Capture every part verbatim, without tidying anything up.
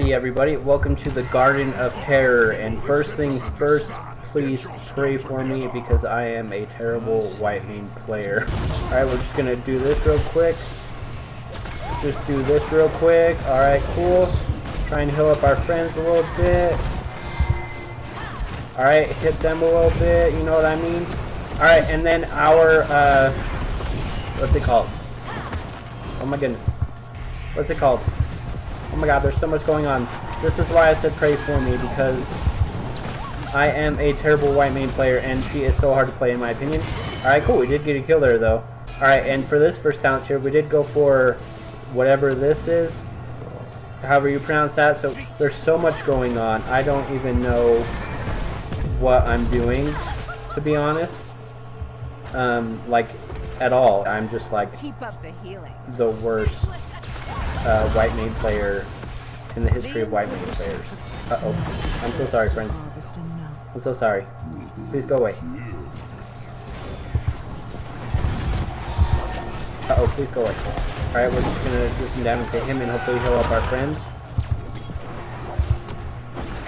Alrighty, everybody, welcome to the Garden of Terror, and first things first, please pray for me because I am a terrible Whitemane player. Alright, we're just gonna do this real quick. Just do this real quick. Alright, cool. Try and heal up our friends a little bit. Alright, hit them a little bit, you know what I mean? Alright, and then our, uh, what's it called? Oh my goodness. What's it called? Oh my god, there's so much going on. This is why I said pray for me, because I am a terrible Whitemane player, and she is so hard to play in my opinion. Alright, cool, we did get a kill there though. Alright, and for this first sound here, we did go for whatever this is, however you pronounce that, so there's so much going on. I don't even know what I'm doing, to be honest. Um, like, at all. I'm just like Keep up the, healing. the worst uh, Whitemane player in the history of Whitemane players. Uh-oh. I'm so sorry, friends. I'm so sorry. Please go away. Uh-oh, please go away. Alright, we're just gonna just down and hit him and hopefully heal up our friends.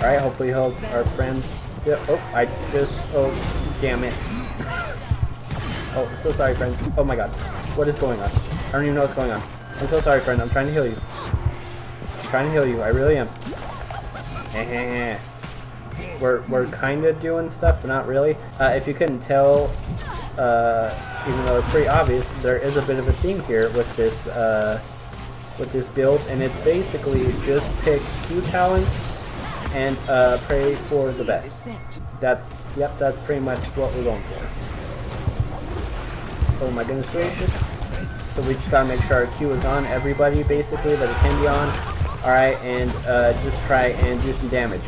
Alright, hopefully heal up our friends. Yeah, oh, I just, oh, damn it. Oh, so sorry, friend. Oh my god. What is going on? I don't even know what's going on. I'm so sorry, friend. I'm trying to heal you. I'm trying to heal you. I really am. Eh, we're, we're kind of doing stuff, but not really. Uh, if you couldn't tell, uh, even though it's pretty obvious, there is a bit of a theme here with this, uh, with this build, and it's basically just pick two talents and uh, pray for the best. That's, yep, that's pretty much what we're going for. Oh my goodness gracious. So we just gotta make sure our Q is on everybody, basically, that it can be on. Alright, and uh, just try and do some damage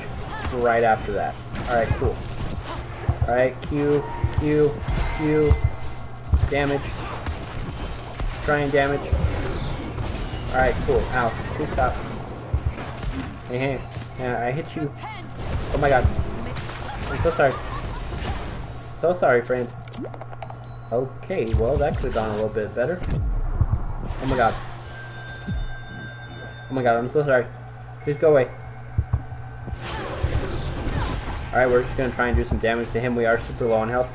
right after that. Alright, cool. Alright, Q, Q, Q, damage. Try and damage. Alright, cool. Ow, please stop. Hey, hey. Yeah, I hit you. Oh my god. I'm so sorry. So sorry, friend. Okay, well, that could have gone a little bit better. Oh my god. Oh my god, I'm so sorry. Please go away. Alright, we're just going to try and do some damage to him. We are super low on health.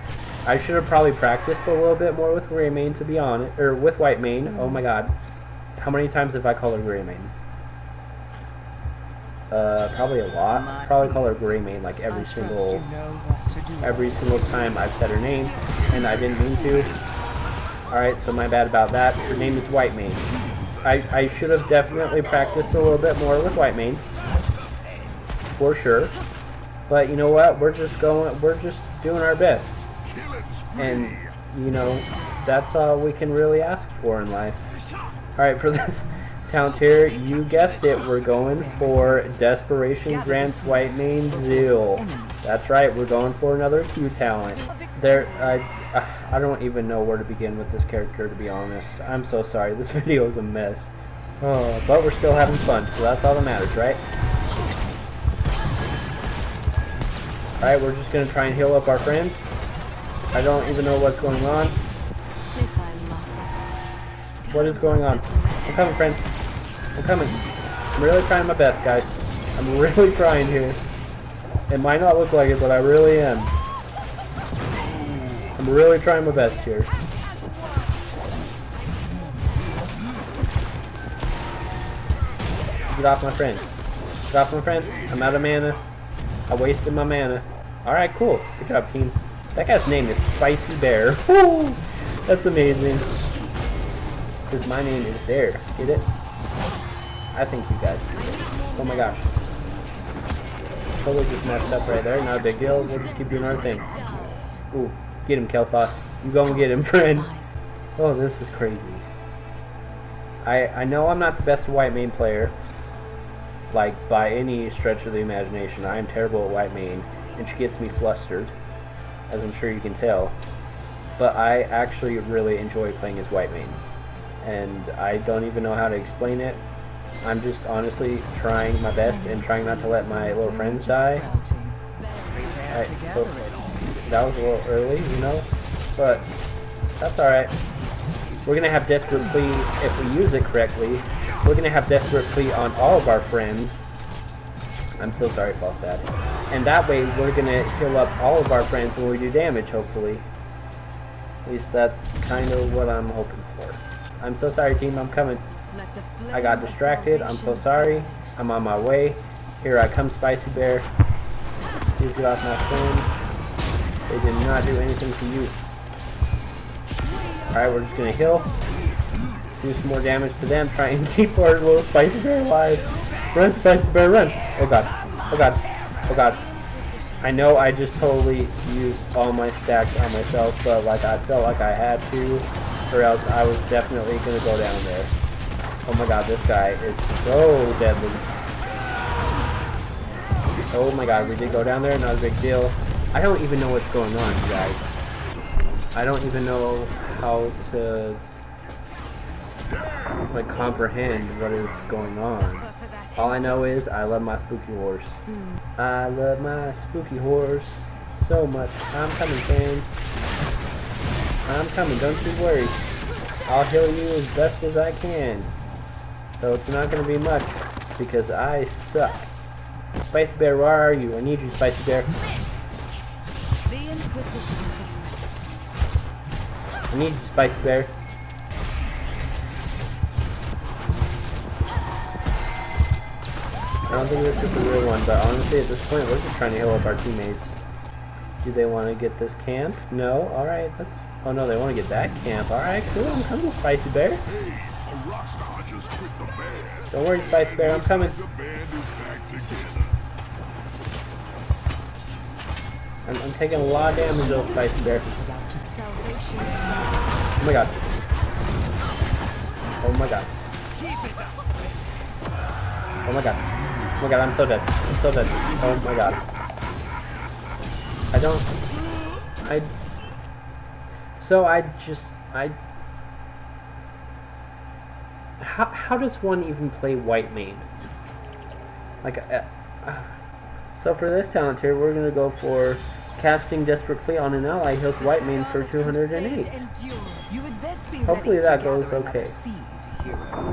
I should have probably practiced a little bit more with Graymane, to be honest. Or with Whitemane. Oh my god. How many times have I called her Graymane? Uh, probably a lot. Probably call her Graymane like every single, every single time I've said her name, and I didn't mean to. Alright, so my bad about that. Her name is Whitemane. I, I should have definitely practiced a little bit more with Whitemane, for sure. But you know what? We're just going, we're just doing our best. And, you know, that's all we can really ask for in life. Alright, for this count here, you guessed it, we're going for Desperation Grants Whitemane Zeal. That's right, we're going for another Q talent. There, I, I don't even know where to begin with this character, to be honest. I'm so sorry, this video is a mess. Oh, but we're still having fun, so that's all that matters, right? Alright, we're just going to try and heal up our friends. I don't even know what's going on. What is going on? I'm coming, friends. I'm coming. I'm really trying my best, guys. I'm really trying here. It might not look like it, but I really am. I'm really trying my best here. Get off my friend. Get off my friend. I'm out of mana. I wasted my mana. Alright, cool. Good job, team. That guy's name is Spicy Bear. Woo! That's amazing. Because my name is there. Get it? I think you guys do it. Oh my gosh. Totally just messed up right there. Not a big deal. We'll just keep doing our thing. Ooh. Get him, Kelthos. You go and get him, friend. Oh, this is crazy. I I know I'm not the best Whitemane player. Like, by any stretch of the imagination. I am terrible at Whitemane. And she gets me flustered. As I'm sure you can tell. But I actually really enjoy playing as Whitemane. And I don't even know how to explain it. I'm just honestly trying my best and trying not to let my little friends die. I, so that was a little early, you know, but that's alright. We're going to have Desperate Plea, if we use it correctly, we're going to have Desperate Plea on all of our friends I'm so sorry, Falstad. And that way, we're gonna heal up all of our friends when we do damage, hopefully. At least that's kind of what I'm hoping for. I'm so sorry, team. I'm coming. I got distracted. I'm so sorry. I'm on my way. Here I come, Spicy Bear. Please get off my friends. They did not do anything to you. Alright, we're just gonna heal. Do some more damage to them. Try and keep our little Spicy Bear alive. Run, Spicy Bear, run! Oh god. Oh god. Oh god. I know I just totally used all my stacks on myself, but like I felt like I had to, or else I was definitely gonna go down there. Oh my god, this guy is so deadly. Oh my god, we did go down there, not a big deal. I don't even know what's going on, you guys. I don't even know how to like comprehend what is going on. All I know is I love my spooky horse. Mm. I love my spooky horse so much. I'm coming, fans. I'm coming, don't you worry. I'll heal you as best as I can. So it's not gonna be much because I suck. Spicy Bear, where are you? I need you, Spicy Bear. I need you, Spicy Bear. I don't think this is the real one, but honestly at this point we're just trying to heal up our teammates. Do they want to get this camp? No? Alright, that's... Oh no, they want to get that camp. Alright, cool, I'm coming, Spicy Bear. Don't worry, Spicy Bear, I'm coming. I'm, I'm taking a lot of damage though, Spicy Bear. Oh my god. Oh my god. Oh my god. Oh my god, I'm so dead. I'm so dead. Oh my god. I don't... I... So I just... I... How, how does one even play Whitemane? Like... Uh, uh, so for this talent here, we're gonna go for casting Desperate Plea on an ally heals Whitemane for two hundred eight. Hopefully that goes okay.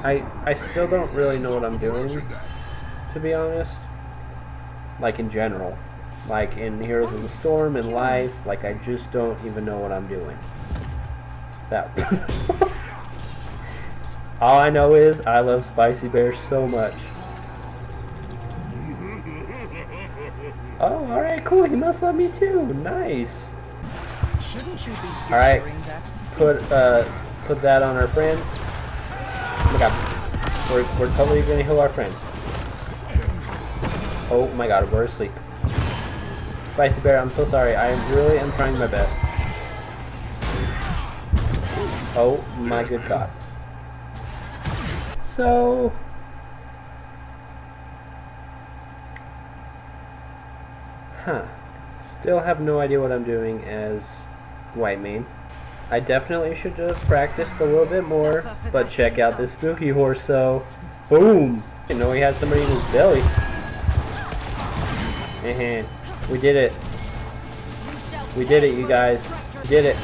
I, I still don't really know what I'm doing, to be honest, like in general, like in Heroes of the Storm and life, like I just don't even know what I'm doing. That all I know is I love Spicy Bear so much. Oh, all right, cool. He must love me too. Nice. All right, put uh, put that on our friends. Oh my god, we're we're totally gonna heal our friends. Oh my god, we're asleep. Spicy Bear, I'm so sorry. I really am trying my best. Oh my good god. So... Huh. Still have no idea what I'm doing as Whitemane. I definitely should have practiced a little bit more, but check out this spooky horse, though. Boom! I didn't know he had somebody in his belly. We did it. We did it, you guys. We did it.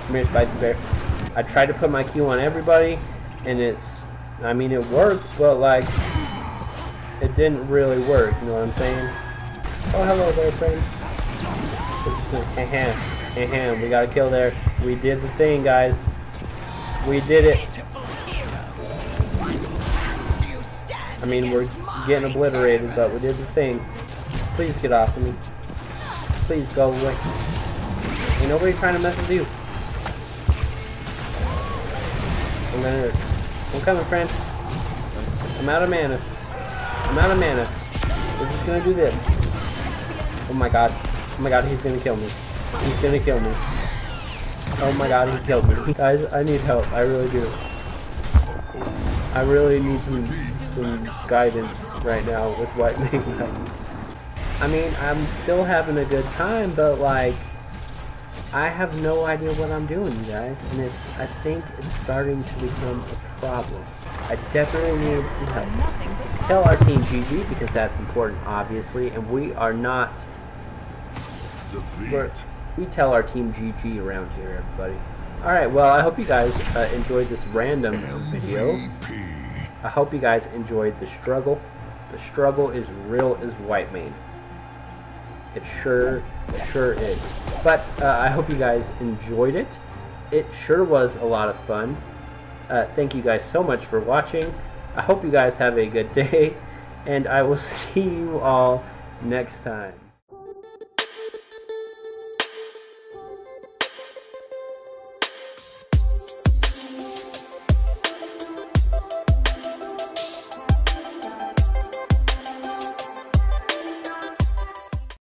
Come here, Spicy Bear. I tried to put my Q on everybody, and it's... I mean, it worked, but, like, it didn't really work, you know what I'm saying? Oh, hello there, friend. Ahem. We got a kill there. We did the thing, guys. We did it. I mean, we're getting obliterated, but we did the thing. Please get off of me. Please go away. Ain't nobody trying to mess with you. I'm gonna... I'm coming, friend. I'm out of mana. I'm out of mana. We're just gonna do this. Oh my god. Oh my god, he's gonna kill me. He's gonna kill me. Oh my god, he killed me. Guys, I need help. I really do. I really need some... some guidance right now with Whitemane. I mean, I'm still having a good time, but like, I have no idea what I'm doing, you guys, and it's, I think it's starting to become a problem. I definitely need some help. Tell our team G G, because that's important, obviously, and we are not... We're, we tell our team G G around here, everybody. Alright, well, I hope you guys uh, enjoyed this random video. I hope you guys enjoyed the struggle. The struggle is real as Whitemane. It sure, sure is. But uh, I hope you guys enjoyed it. It sure was a lot of fun. Uh, thank you guys so much for watching. I hope you guys have a good day, and I will see you all next time.